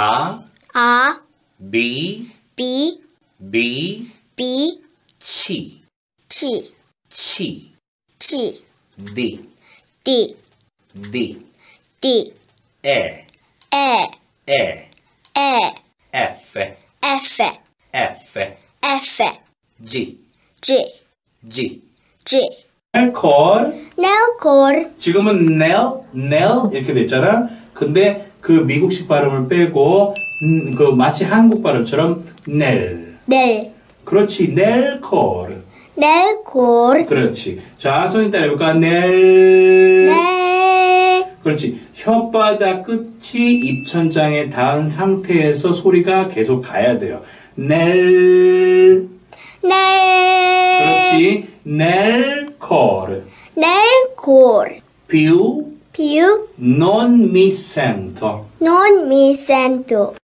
A B C D E F G nail core 지금은 nail 이렇게 됐잖아. 근데 그 미국식 발음을 빼고 그 마치 한국 발음처럼 nail. 그렇지. nail core. 그렇지. 자, 손이 따라 해볼까? nail. 그렇지. 혓바닥 끝이 입천장에 닿은 상태에서 소리가 계속 가야 돼요. nail. 그렇지. nail core. più non mi sento